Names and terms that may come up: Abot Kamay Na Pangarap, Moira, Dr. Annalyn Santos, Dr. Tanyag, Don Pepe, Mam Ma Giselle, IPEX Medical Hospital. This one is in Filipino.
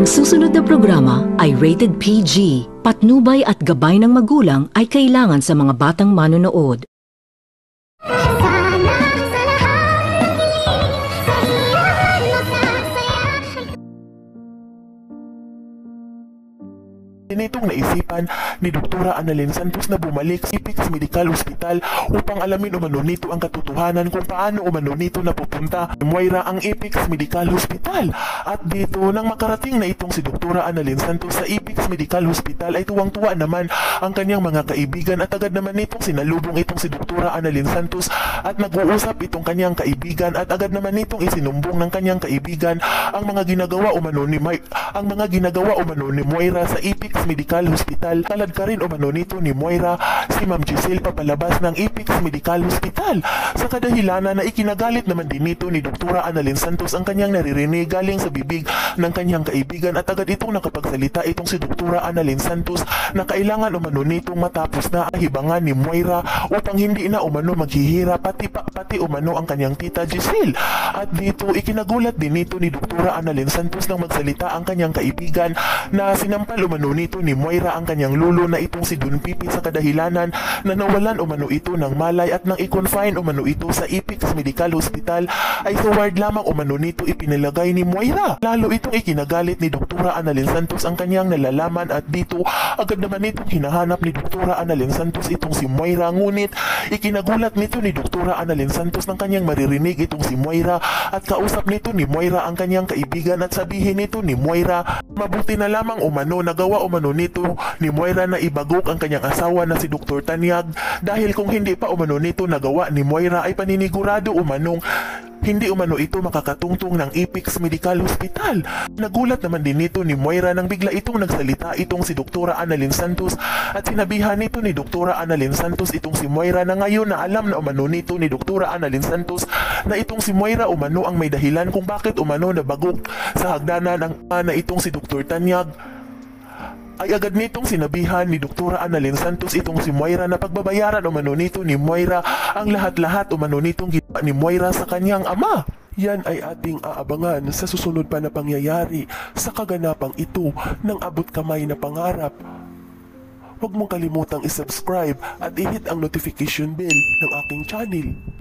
Ang susunod na programa ay rated PG. Patnubay at gabay ng magulang ay kailangan sa mga batang manonood. Nitong naisipan ni Dr. Annalyn Santos na bumalik sa IPEX Medical Hospital upang alamin umano nito ang katotohanan kung paano umano nito napupunta ni Moira ang IPEX Medical Hospital. At dito nang makarating na itong si Dr. Annalyn Santos sa IPEX Medical Hospital ay tuwang-tuwa naman ang kanyang mga kaibigan at agad naman nitong sinalubong itong si Dr. Annalyn Santos at nag-uusap itong kanyang kaibigan at agad naman nitong isinumbong ng kanyang kaibigan ang mga ginagawa umano ni Moira sa IPEX Medical Hospital. Talad ka rin umano nito ni Moira si Mam Ma Giselle papalabas ng IPEX Medical Hospital sa kadahilanan na ikinagalit naman din nito ni Dr. Annalyn Santos ang kanyang naririnig galing sa bibig ng kanyang kaibigan at agad itong nakapagsalita itong si Dr. Annalyn Santos na kailangan umano nitong matapos na hibangan ni Moira upang hindi na umano maghihira pati umano ang kanyang tita Giselle. At dito ikinagulat din nito ni Dr. Annalyn Santos nang magsalita ang kanyang kaibigan na sinampal umano nito ni Moira ang kanyang lolo na itong si Don Pepe sa kadahilanan na nawalan umano ito ng malay at nang i-confine umano ito sa IPEX Medical Hospital ay sa ward lamang umano nito ipinilagay ni Moira. Lalo itong ikinagalit ni Dr. Annalyn Santos ang kanyang nalalaman at dito agad naman itong hinahanap ni Dr. Annalyn Santos itong si Moira, ngunit ikinagulat nito ni Dr. Annalyn Santos ng kanyang maririnig itong si Moira at kausap nito ni Moira ang kanyang kaibigan at sabihin nito ni Moira mabuti na lamang umano nagawa umano nito ni Moira na ibagok ang kanyang asawa na si Dr. Tanyag dahil kung hindi pa umano nito nagawa ni Moira ay paninigurado umanong hindi umano ito makakatungtong ng IPEX Medical Hospital. Nagulat naman din nito ni Moira nang bigla itong nagsalita itong si Dr. Annalyn Santos at sinabihan nito ni Dr. Annalyn Santos itong si Moira na ngayon na alam na umano nito ni Dr. Annalyn Santos na itong si Moira umano ang may dahilan kung bakit umano nabagok sa hagdanan ng na itong si Dr. Tanyag. Ay agad nitong sinabihan ni Dr. Annalyn Santos itong si Moira na pagbabayaran umano nito ni Moira ang lahat-lahat umano nitong ginawa ni Moira sa kanyang ama. Yan ay ating aabangan sa susunod pa na pangyayari sa kaganapang ito ng Abot Kamay na Pangarap. Huwag mong kalimutang isubscribe at i-hit ang notification bell ng aking channel.